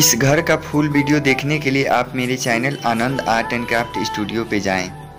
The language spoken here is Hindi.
इस घर का फुल वीडियो देखने के लिए आप मेरे channel Anand art and craft studio पे जाएं।